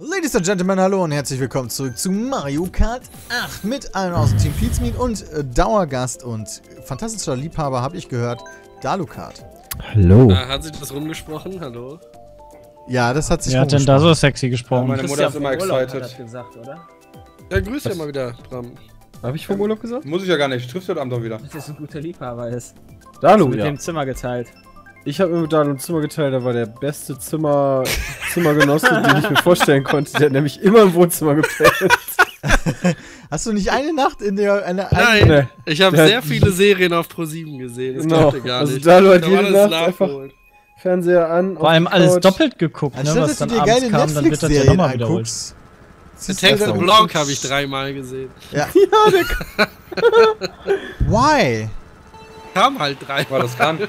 Ladies and Gentlemen, hallo und herzlich willkommen zurück zu Mario Kart 8 mit einem aus dem Team PietSmiet und Dauergast und fantastischer Liebhaber, habe ich gehört, Dalucard. Hallo. Hat sich das rumgesprochen? Hallo. Ja, das hat sich rumgesprochen. Wer hat denn da so sexy gesprochen? Ja, meine Mutter ist immer excited. Hat das gesagt, oder? Ja, grüß ja mal wieder, Bram. Habe ich vom Urlaub gesagt? Muss ich ja gar nicht, triffst du heute Abend doch wieder. Das ist ein guter Liebhaber, ist. Dalu, mit dem Zimmer geteilt. Ich habe mir da ein Zimmer geteilt, da war der beste Zimmergenosse, den ich mir vorstellen konnte. Der hat nämlich immer im Wohnzimmer gepennt. Hast du nicht eine Nacht in der... Nein, ich habe sehr viele Serien auf Pro7 gesehen. Das konnte gar nicht. Also Dalu hat jede Nacht einfach Fernseher an. Vor allem alles doppelt geguckt, ne? Was dann abends kam, dann wird das ja nochmal wiederholt. Den Text im Blog habe ich dreimal gesehen. Ja, der Why? Kam halt dreimal. Das kann...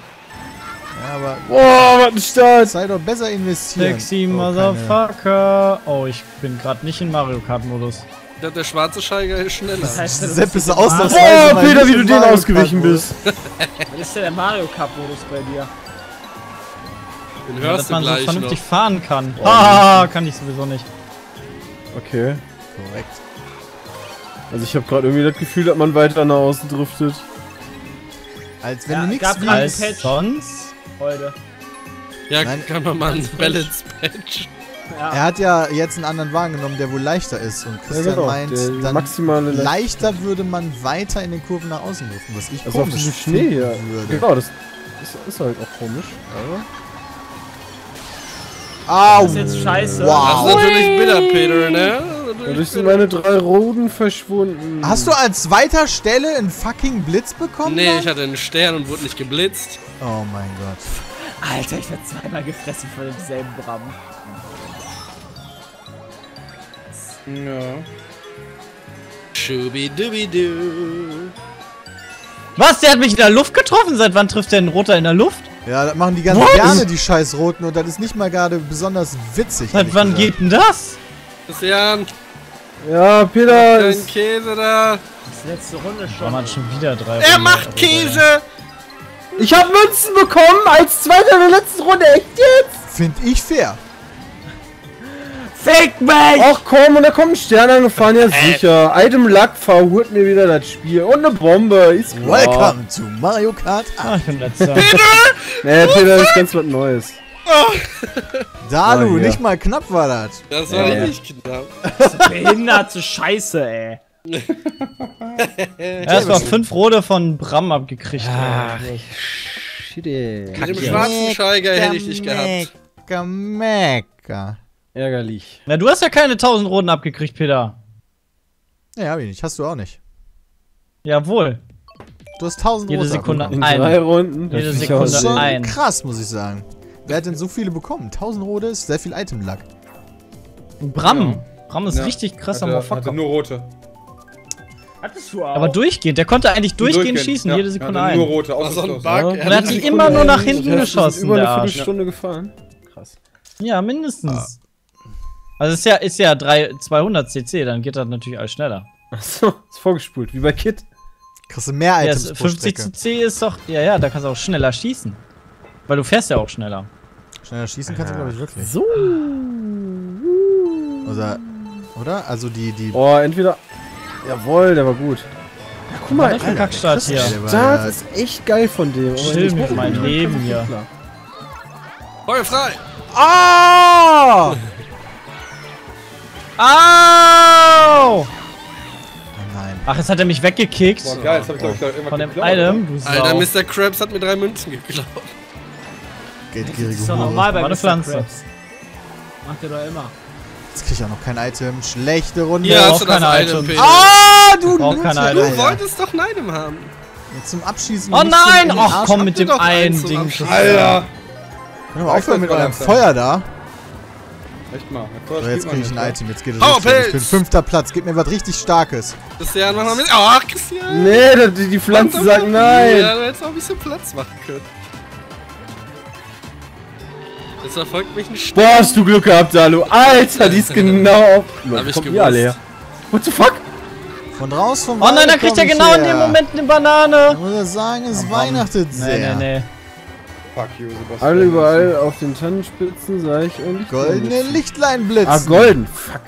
Ja, aber. Boah, was ein Start! Sei doch besser investiert. Sexy Motherfucker! Oh, ich bin gerade nicht in Mario Kart-Modus. Der schwarze Steiger ist schneller. Das heißt, Sepp ist ausnahmsweise. Oh, Peter, wie du den ausgewichen bist! Was ist denn der Mario Kart-Modus bei dir? Den hörst dass du man gleich so vernünftig noch fahren kann. Oh, ah, kann ich sowieso nicht. Okay. Korrekt. Also, ich habe gerade irgendwie das Gefühl, dass man weiter nach außen driftet. Als wenn ja, du nichts willst. Sonst? Heute. Ja, nein, kann man mal einen Balance-Patch. Ja. Er hat ja jetzt einen anderen Wagen genommen, der wohl leichter ist. Und Christian meint, dann leichter würde man weiter in den Kurven nach außen laufen, was ich also komisch auf diesem Schnee hier würde. Genau, das ist halt auch komisch. Au! Das ist jetzt scheiße. Wow. Das ist natürlich bitter, Peter, ne? Dadurch sind meine drei Roden verschwunden. Hast du an zweiter Stelle einen fucking Blitz bekommen? Nee, ich hatte einen Stern und wurde nicht geblitzt. Oh mein Gott. Alter, ich werde zweimal gefressen von demselben Bram. Ja. Schubidubidu. Was? Der hat mich in der Luft getroffen? Seit wann trifft der einen Roter in der Luft? Ja, das machen die ganz gerne, die scheiß Roten, und das ist nicht mal gerade besonders witzig. Seit wann geht denn das? Christian! Ja, Peter! Der ist Käse da! Das letzte Runde schon. Man schon wieder drei. Er macht Käse! Ich hab Münzen bekommen als Zweiter in der letzten Runde. Echt jetzt? Find ich fair. Fick mich! Ach komm, und da kommt ein Stern angefahren, ja sicher. Item Luck verhurt mir wieder das Spiel. Und eine Bombe, ist klar. Welcome zu Mario Kart 8. Peter! Nee, Peter ist ganz was Neues. Oh. Dalu, nicht mal knapp war das. Das war nicht knapp. Das ist behinderte Scheiße, ey. Erst mal 5 Rode von Bram abgekriegt. Ach, shit, ey. Mit dem schwarzen Steiger hätte ich dich gehabt. Mecker. Ärgerlich. Na, du hast ja keine 1000 Roden abgekriegt, Peter. Ja, hab ich nicht. Hast du auch nicht. Jawohl. Du hast 1000 Roden. Jede Sekunde eine. In 3 Runden. Jede Sekunde ein. Krass, muss ich sagen. Wer hat denn so viele bekommen? 1000 Rote ist sehr viel Item-Lack. Bram. Ja. Bram ist richtig krass am Motherfucker. Nur rote. Hattest du auch. Aber durchgehend. Der konnte eigentlich durchgehend schießen. Ja. Jede Sekunde ein. Nur rote. Außer so ein Bug. Ja. Und er hat die immer nur nach hinten geschossen. Über eine Viertelstunde gefahren. Krass. Ja, mindestens. Ah. Also es ist ja 200 CC. Dann geht das natürlich alles schneller. Achso. Ist vorgespult. Wie bei Kit. Kriegst du mehr Items pro Strecke. 50 CC ist doch... Ja, ja. Da kannst du auch schneller schießen. Weil du fährst ja auch schneller. Schneller schießen kannst du, glaube ich, wirklich. So. Oder? Also die... Oh, entweder... Jawohl, der war gut. Ja, guck mal, Alter. Kackstart hier. Der Start ist echt geil von dem. Stimmt, mein Leben hier. Feuer frei! Oh! Au! Nein. Ach, jetzt hat er mich weggekickt. Boah, geil, jetzt hab ich, glaube ich, irgendwann von dem Item. Alter, Mr. Krabs hat mir 3 Münzen geklaut. Das ist doch normal bei Mr. Krabs. Macht er doch immer. Jetzt krieg ich auch noch kein Item. Schlechte Runde. Ja, auch kein Item. Ah, du wolltest doch ein Item haben. Jetzt zum Abschießen. Oh nein! Ach komm mit dem einen Ding. Alter. Können wir aufhören mit eurem Feuer da? Echt mal. So, jetzt krieg ich ein Item. Jetzt geht es los. Ich bin 5. Platz. Gib mir was richtig Starkes. Christian, mach mal mit. Ach, Christian. Nee, die Pflanze sagt nein. Ja, du hättest auch ein bisschen Platz machen können. Das erfolgt mich ein Stück. Boah, hast du Glück gehabt, Dalu. Alter, die ist genau auf. Leute, kommt hier alle her. What the fuck? Von raus, von nein, da kriegt er genau in dem Moment eine Banane. Ich muss ja sagen, es weihnachtet sehr. Nee, nee, nee. Fuck you, Sebastian. Alle überall auf den Tannenspitzen sah ich irgendwie. Goldene Lichtlein blitzen. Ah, golden. Fuck.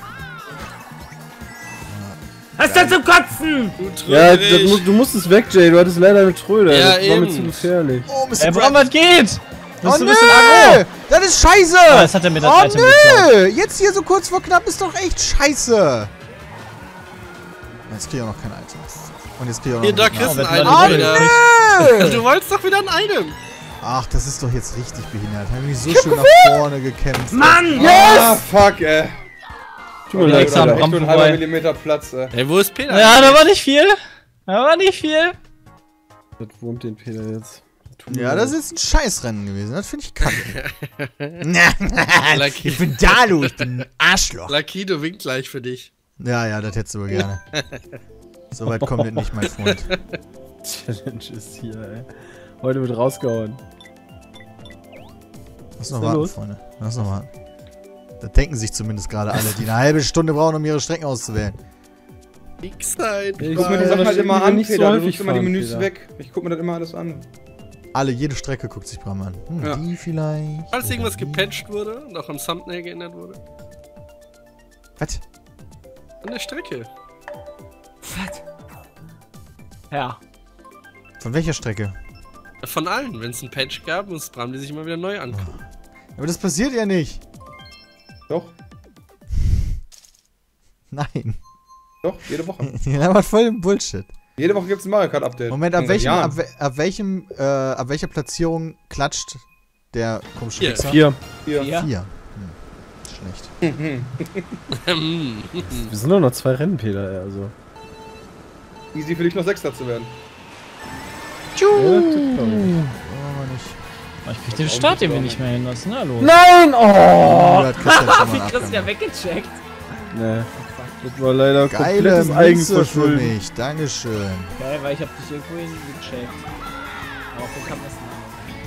Was ist denn zum Kotzen? Du du musst es weg, Jay. Du hattest leider eine Tröde. Ja, das war mir zu gefährlich. Oh, Mr. Brown, was geht? Oh nö, das ist scheiße. Oh, das hat er mit der Seite mitgenommen. Jetzt hier so kurz vor knapp ist doch echt scheiße. Jetzt krieg ich auch noch kein Item. Und jetzt krieg ich auch noch oh, nö. Du wolltest doch wieder ein Item. Ach, das ist doch jetzt richtig behindert. Haben mich so schön nach vorne gekämpft. Mann, yes! Ah, fuck, ey. Tut mir leid, Alter. Echt nur ein halber Millimeter Platz, ey. Ey, wo ist Peter? Ja, da war nicht viel. Da war nicht viel. Das wurmt den Peter jetzt. Ja, das ist ein Scheißrennen gewesen. Das finde ich kacke. Ich bin Dalu, ich bin ein Arschloch. Lakido winkt gleich für dich. Ja, ja, das hättest du wohl gerne. Soweit kommt jetzt nicht, mein Freund. Challenge ist hier, ey. Heute wird rausgehauen. Lass noch warten, Freunde. Lass noch warten. Da denken sich zumindest gerade alle, die eine halbe Stunde brauchen, um ihre Strecken auszuwählen. Nix halt. Ich guck mir die Sachen halt immer an, Peter. Du guckst immer die Menüs weg. Ich guck mir das immer alles an. Alle, jede Strecke guckt sich Bram an. Hm, ja. Die vielleicht. Falls irgendwas gepatcht wurde und auch im Thumbnail geändert wurde. Was? An der Strecke. Was? Ja. Von welcher Strecke? Von allen. Wenn es einen Patch gab, muss Bram die sich immer wieder neu angucken. Aber das passiert ja nicht. Doch. Nein. Doch, jede Woche. Die labert voll im Bullshit. Jede Woche gibt's ein Mario Kart Update. Moment, ab welcher Platzierung klatscht der komische Wichser? 4. Schlecht. Wir sind doch noch 2 Rennen, Peter, also. Easy für dich noch 6er zu werden. Tschuh! Ja, ich krieg den Start irgendwie nicht mehr hin, was ist denn da los? Nein! Oh! Wie Christian weggecheckt. Nee. Das war leider komplettes Eigenverschulden. Für mich. Dankeschön. Geil, weil ich hab dich irgendwo hingecheckt. Aber wo kam das denn?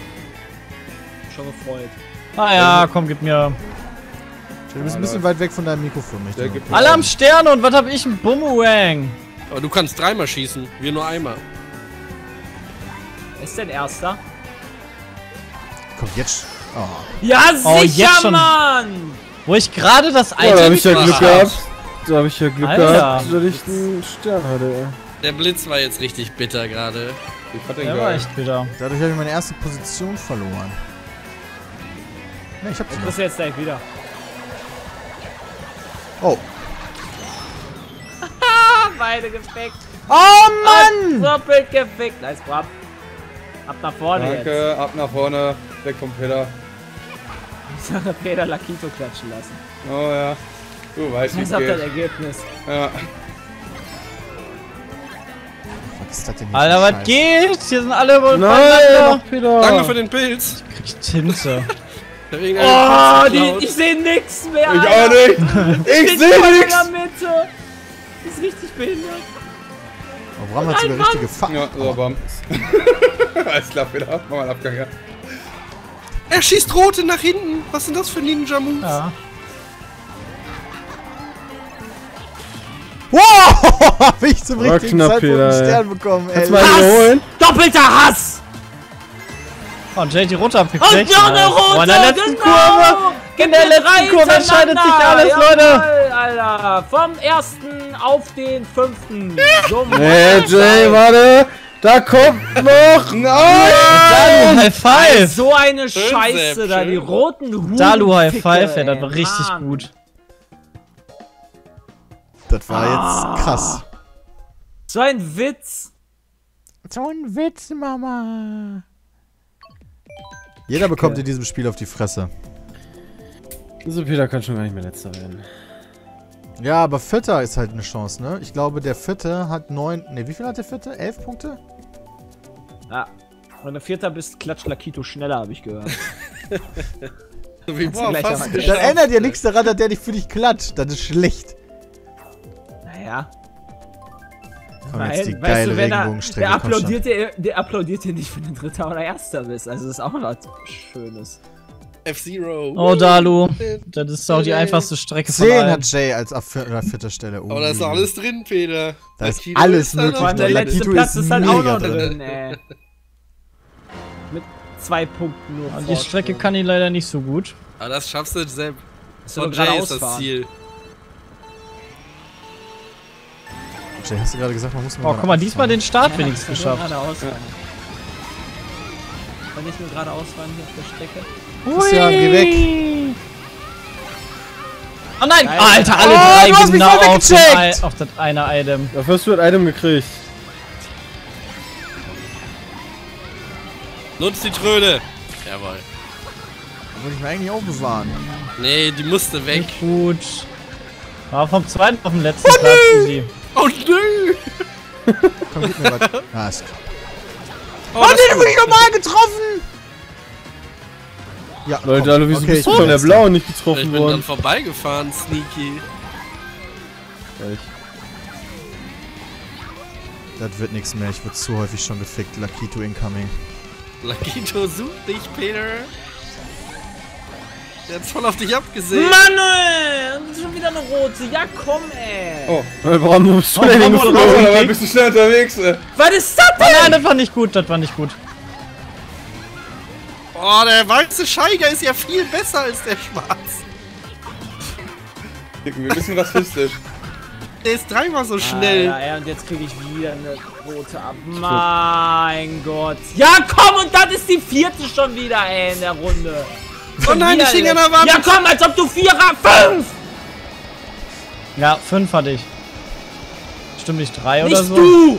Schon gefreut. Ah ja, komm, gib mir. Du bist ein bisschen weit weg von deinem Mikrofon. Alle am Stern und was hab ich? Ein Bumerang. Aber du kannst 3-mal schießen, wir nur einmal. Wer ist denn Erster? Komm, jetzt. Oh. Ja, sicher, Mann! Wo ich gerade das Item da hab ich ja Glück gehabt. Da hab ich ja Glück gehabt, dass ich einen Stern hatte, ey. Der Blitz war jetzt richtig bitter gerade. Der war echt bitter. Dadurch habe ich meine erste Position verloren. Ne, ich hab das jetzt gleich wieder. Oh. Haha, beide gefickt. Oh Mann! Doppelt gefickt. Nice, Bram. Ab nach vorne. Danke, jetzt. Ab nach vorne. Weg vom Peter. Ich sage, Peter Lakito klatschen lassen. Oh ja. Du weißt nicht. Das ist das Ergebnis. Ja. Was ist das denn hier? Alter, was geht? Hier sind alle übereinander. Danke für den Pilz. Ich krieg Tinte. Oh, ich seh nix mehr! Ich auch nicht! Ich seh nix! Das ist richtig behindert! Oh, Bram hat so eine richtige Fuck. Ja, so, Bram. Alles klar, Peter. Mach mal einen Abgang, ja. Er schießt Rote nach hinten! Was sind das für Ninja-Moves? Ja. Wow! Hab ich zum richtigen Zeitpunkt einen Stern bekommen, ey! Hass! Doppelter Hass! Oh, und Jay die Rote abgekriegt. Und noch eine Rote! Oh, in der letzten Kurve! In der letzten Kurve entscheidet sich alles, Leute! Alter, vom 1. auf den 5. So nee, Jay, warte! Da kommt noch! Nein! Dalu High Five! So eine Scheiße da, die roten Huren. Dalu High Five, ey, das war richtig gut. Das war jetzt krass. So ein Witz! So ein Witz, Mama! Jeder bekommt in diesem Spiel auf die Fresse. Also Peter kann schon gar nicht mehr letzter werden. Ja, aber Vierter ist halt eine Chance, ne? Ich glaube, der Vierte hat 9... Ne, wie viel hat der Vierte? 11 Punkte? Ah, wenn du Vierter bist, klatscht Lakito schneller, habe ich gehört. So wie dann ändert ja nichts daran, dass der nicht für dich klatscht. Das ist schlecht. Naja. Komm, jetzt die geile Regenbogenstrecke. Der applaudiert dir nicht, wenn du Dritter oder Erster bist. Also das ist auch was Schönes. F-Zero. Oh, Dalu. Das ist doch die einfachste Strecke von allen. 10 hat Jay als ab 4. Stelle. Oh, aber da ist alles drin, Peter. Da ist alles möglich. Der letzte Platz ist halt auch noch drin, ey. Mit 2 Punkten nur. Ja, die Strecke kann ihn leider nicht so gut. Aber das schaffst du selbst. Von Jay ist das Ziel. Jay, hast du gerade gesagt, man muss mal. Oh, guck mal, diesmal den Start wenigstens geschafft. Wenn ich nur geradeaus fahren hier auf der Strecke. Christian, geh weg! Oh nein! Alter, alle drei genau auf das eine Item. Dafür hast du das Item gekriegt. Nutz die Tröde! Jawohl. Da wollte ich mir eigentlich auch bewahren. Nee, die musste weg. Nicht gut. War vom zweiten auf dem letzten Platz für sie. Oh nö! Komm, gib mir was. Ah, ist klar. Oh, den hab ich nochmal getroffen! Ja, Leute, komm, wieso bist du von der Blauen nicht getroffen worden? Ich bin dann vorbeigefahren, Sneaky. Das wird nichts mehr, ich wurde zu häufig schon gefickt. Lakito incoming. Lakito sucht dich, Peter. Der hat's voll auf dich abgesehen. Manuel! Das ist schon wieder eine rote. Ja, komm, ey. Oh, warum bist du denn geflogen? Warum bist du schnell unterwegs, ey? Was ist das denn? Nein, das war nicht gut. Das war nicht gut. Oh, der weiße Scheiger ist ja viel besser als der Schwarz. Wir wissen rassistisch. Der ist dreimal so schnell. Ja, ja, und jetzt kriege ich wieder eine rote ab. Mein Gott. Ja, komm, und das ist die vierte schon wieder, ey, in der Runde. Oh nein, ich hing an der Wand. Ja komm, als ob du 5! Ja, 5 hatte ich. Stimmt nicht 3 oder so? Nicht du!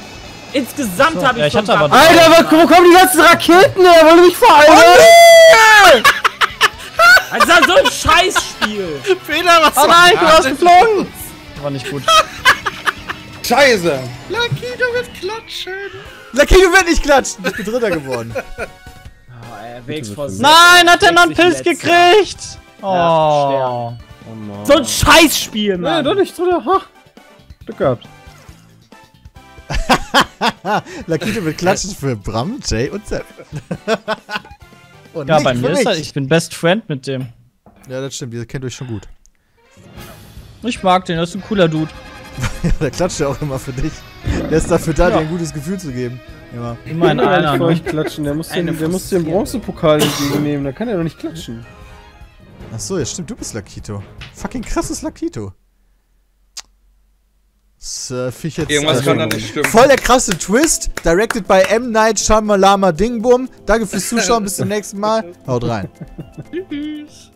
Insgesamt so, habe ich schon... Alter, wo kommen die letzten Raketen her? Wollen die mich vereinen? Oh nee! Das war so ein Scheißspiel! Peter, was war das? Oh nein, du hast geflogen! War nicht gut. Scheiße! Lakito wird klatschen! Lakito wird nicht klatschen! Ich bin Dritter geworden. Nein, hat er noch einen Pilz gekriegt! Oh, ja, oh so ein Scheißspiel, Mann! Nee, doch nicht drüber. Ha! Glück gehabt. Lakito wird klatschen für Bram, Jay und Sepp. Und ja, bei mir ist er, ich bin Best Friend mit dem. Ja, das stimmt, ihr kennt euch schon gut. Ich mag den, das ist ein cooler Dude. Der klatscht ja auch immer für dich. Der ist dafür da, dir ein gutes Gefühl zu geben. Immer. Immer in einer. Für euch klatschen. Der muss den Bronzepokal entgegennehmen. Da kann er doch nicht klatschen. Achso, ja stimmt, du bist Lakito. Fucking krasses Lakito. Surf ich jetzt. Irgendwas kann da nicht stimmen. Voll der krasse Twist. Directed by M. Night Shyamalan Dingbum. Danke fürs Zuschauen. Bis zum nächsten Mal. Haut rein. Tschüss.